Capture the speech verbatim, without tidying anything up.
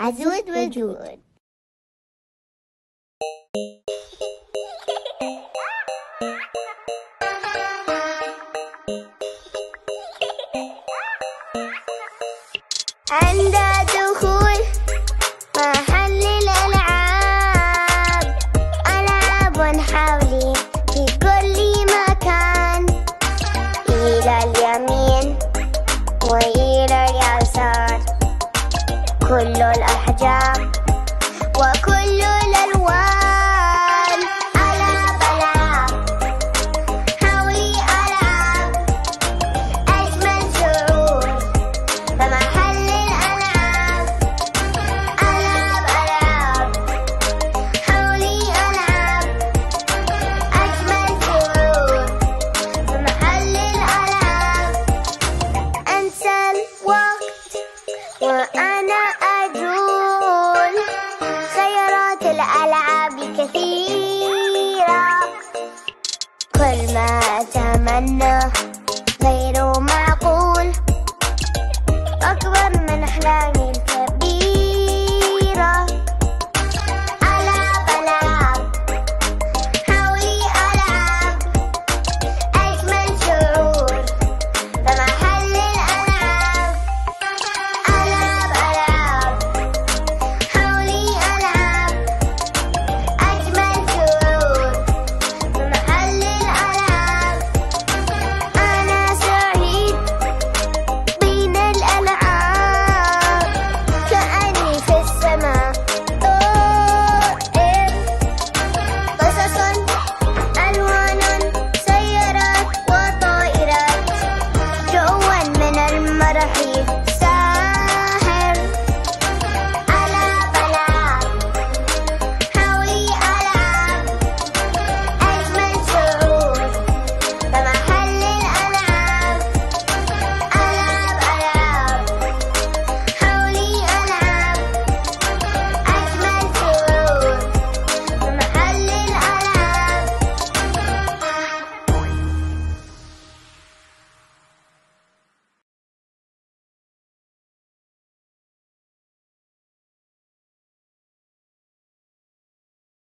عزود وجود. عند دخول محل الألعاب ألعاب حولي في كل مكان، إلى اليمين وإلى اليسار كل الأحجار وكل الألوان. وأنا أجول خيارات الألعاب كثيرة، كل ما أتمنى